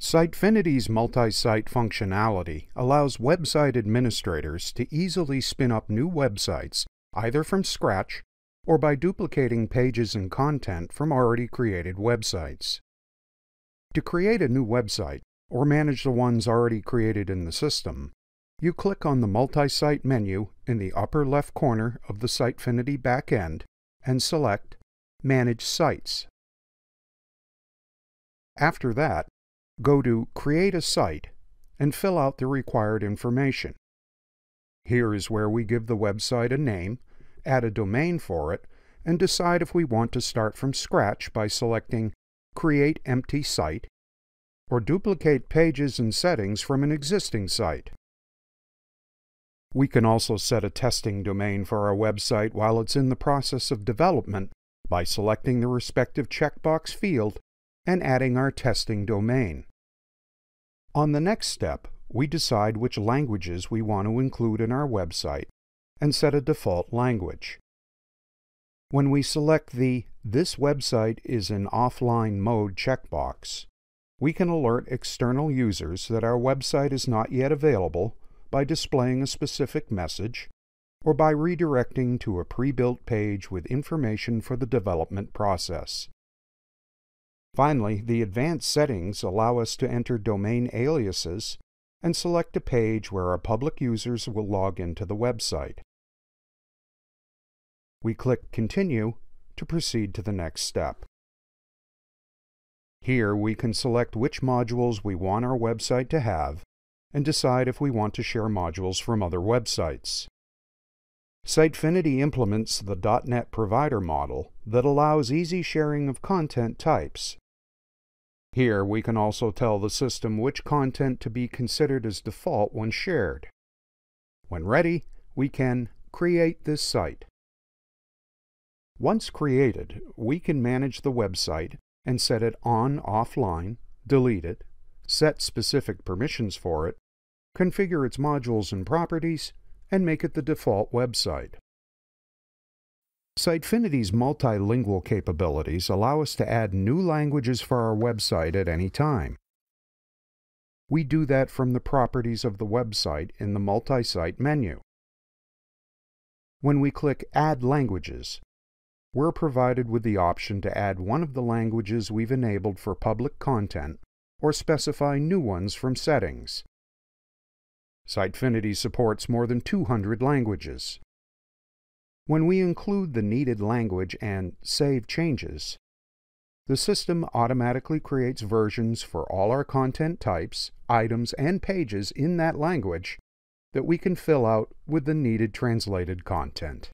Sitefinity's multi-site functionality allows website administrators to easily spin up new websites, either from scratch or by duplicating pages and content from already created websites. To create a new website, or manage the ones already created in the system, you click on the Multi-Site menu in the upper left corner of the Sitefinity backend and select Manage Sites. After that, go to Create a Site and fill out the required information. Here is where we give the website a name, add a domain for it, and decide if we want to start from scratch by selecting Create Empty Site or duplicate pages and settings from an existing site. We can also set a testing domain for our website while it's in the process of development by selecting the respective checkbox field and adding our testing domain. On the next step, we decide which languages we want to include in our website and set a default language. When we select the This website is in offline mode checkbox, we can alert external users that our website is not yet available by displaying a specific message or by redirecting to a pre-built page with information for the development process. Finally, the advanced settings allow us to enter domain aliases and select a page where our public users will log into the website. We click Continue to proceed to the next step. Here we can select which modules we want our website to have and decide if we want to share modules from other websites. Sitefinity implements the .NET Provider model that allows easy sharing of content types. Here we can also tell the system which content to be considered as default when shared. When ready, we can create this site. Once created, we can manage the website and set it on, offline, delete it, set specific permissions for it, configure its modules and properties, and make it the default website. Sitefinity's multilingual capabilities allow us to add new languages for our website at any time. We do that from the properties of the website in the Multi-Site menu. When we click Add Languages, we're provided with the option to add one of the languages we've enabled for public content or specify new ones from settings. Sitefinity supports more than 200 languages. When we include the needed language and Save Changes, the system automatically creates versions for all our content types, items, and pages in that language that we can fill out with the needed translated content.